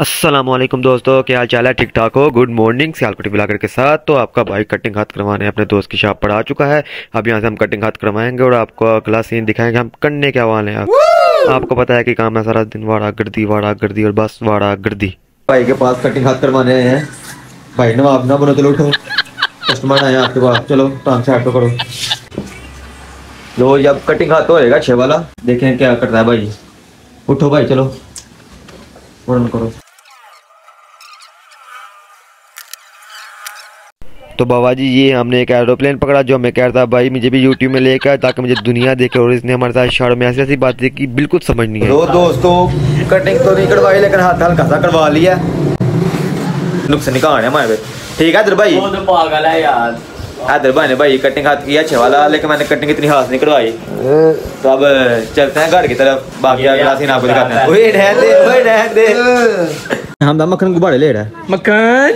अस्सलामुअलैकुम दोस्तों, क्या हाल चाल है? ठीक ठाक हो? Good morning. सियालकोटी व्लॉगर के साथ तो आपका भाई कटिंग हाथ करवाने अपने दोस्त की शॉप पर आ चुका है। अब यहाँ से हम कटिंग हाथ करवाएंगे और आपको अगला सीन दिखाएंगे हम करने क्या वाले हैं। आपको पता है कि काम है सारा दिन वाड़ा गर्दी और बस वाड़ा गर्दी। भाई के पास कटिंग हाथ करवाने आए हैं। भाई ना आप ना बोलो, चलो उठो, कस्टमर आए आपके पास, चलो काम से ऑटो करो। लो ये अब कटिंग हाथ होएगा छः वाला, देखें क्या करता है भाई। उठो भाई, चलो फोन करो। तो बाबा जी ये हमने एक एरोप्लेन पकड़ा जो हमें कह रहा था भाई मुझे भी यूट्यूब में लेकर ताकि मुझे दुनिया देखे, और इसने हमारे साथ शहर में ऐसी ऐसी बातें की बिल्कुल समझ नहीं है। तो दोस्तों कटिंग तो नहीं करवाई लेकिन हाथ हल्का सा करवा लिया, नुकसान निकाल हमारे। ठीक है भाई, पागल है यार। आदर भाई ने भाई कटिंग हाथ किया अच्छे वाला, लेकिन मैंने कटिंग इतनी हाथ नहीं करवाई। तो अब चलते हैं घर की तरफ, बाकी अगला सीन आपको दिखाते हैं। ओए रहन दे, ओए रहन दे। हम मक्खन को बड़े ले रहा है। मक्खन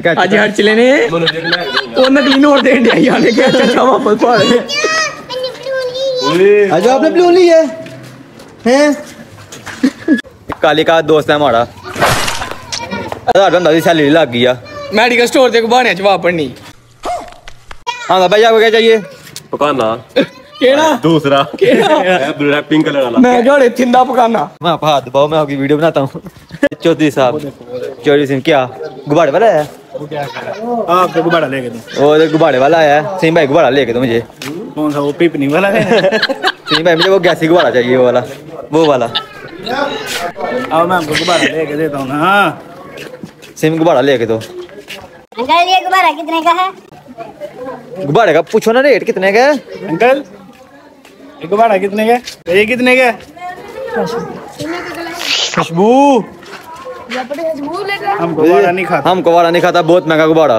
क्या आज हर चले ने वो नकली नोट दे दिया यार, क्या अच्छा वापस पा रहे हैं। आज आपने ब्लू ली है काली का दोस्त है हमारा। अरे बंदा सैलरी लग गया मेडिकल स्टोर से बहाने जवाब पढ़नी। हाँ भाई आपको क्या चाहिए? पकाना केड़ा दूसरा केड़ा पिंक कलर वाला। मैं जोड़े थिंदा पकाना। मैं हाथ दबाओ, मैं आपकी वीडियो बनाता हूँ। चौधरी साहब चौधरी सिंह क्या गुब्बारे वाला है? आप गुब्बारा लेके दो। वो गुब्बारे वाला है सिंह भाई, गुब्बारा लेके दो मुझे। कौन सा? वो पिपनी वाला है सिंह भाई, मुझे वो गैसी गुब्बारा चाहिए, वो वाला आओ मैं आपको गुब्बारा लेके देता हूँ। हाँ सिंह गुब्बारा लेके दो। गुब्बारा कितने का है? गुब्बारे का पूछो ना रेट कितने का है अंकल? गुब्बारा कितने का? ये कितने का? खुशबू हम गुब्बारा नहीं खाता, हम गुब्बारा नहीं खाता, बहुत महंगा गुब्बारा।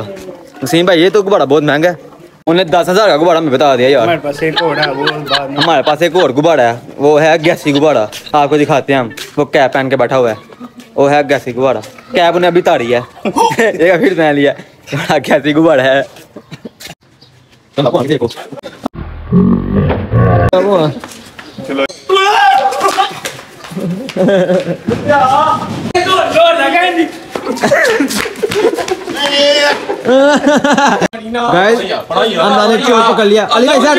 नसीम भाई ये तो गुब्बारा बहुत महंगा है, उन्हें 10,000 का गुब्बारा हमें बता दिया यार। हमारे पास एक और गुब्बारा है, वो है गैसी गुब्बारा, आपको दिखाते हैं हम। वो कैप पहन के बैठा हुआ है, वो है गैसी गुब्बारा। कैप उन्हें अभी तारी है, एक फिर पहन लिया, गैसी गुब्बारा है। देखो चलो गाइस हमने क्यों पकड़ लिया? अली भाई साहब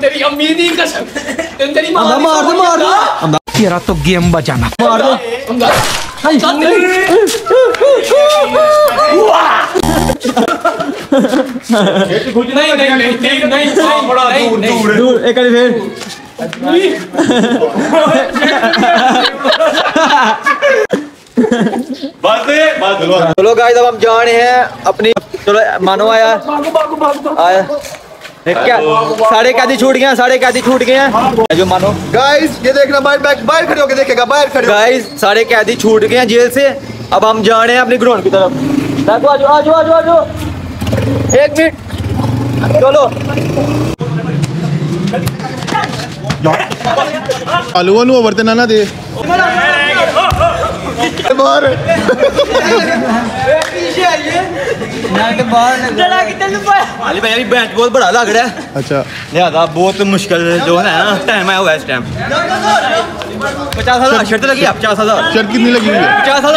तेरी अम्मी दी कसम, तेरी मां मार तेरा तो गेम बजाना मार दो। नहीं एक फिर चलो गाइस अब हम जा रहे हैं अपनी। चलो मानो आया आया क्या? सारे कैदी छूट गए हैं जो मानो गाइस ये देखना, बाहर खड़े होके देखेगा, बाहर खड़े गाइस सारे कैदी छूट गए हैं जेल से। अब हम जा रहे हैं अपनी ग्राउंड की तरफ। आजो आजो आजो आजो एक मिनट चलो। आलू आलू ओवर ना ना दे बाहर अली भाई अभी बेंच बहुत बड़ा लग रहा है। अच्छा लिहाजा बहुत मुश्किल जो है ना टाइम आया हुआ है इस टाइम। 50,000 शर्त लगी है। 50,000 शर्त कितनी लगी हुई है? 50,000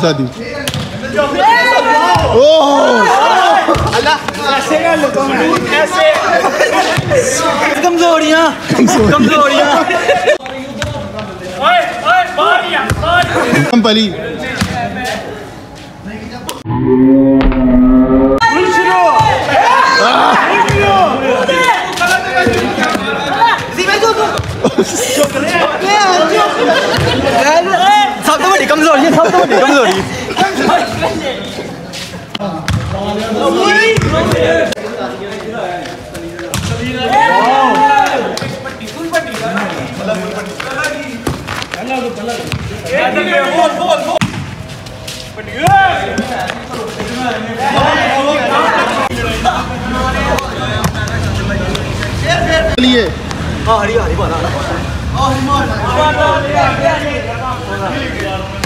शादी कमजोरियां पली। सबसे बड़ी कमजोरी है, सबसे बड़ी कमजोरी। लिए हरी हरी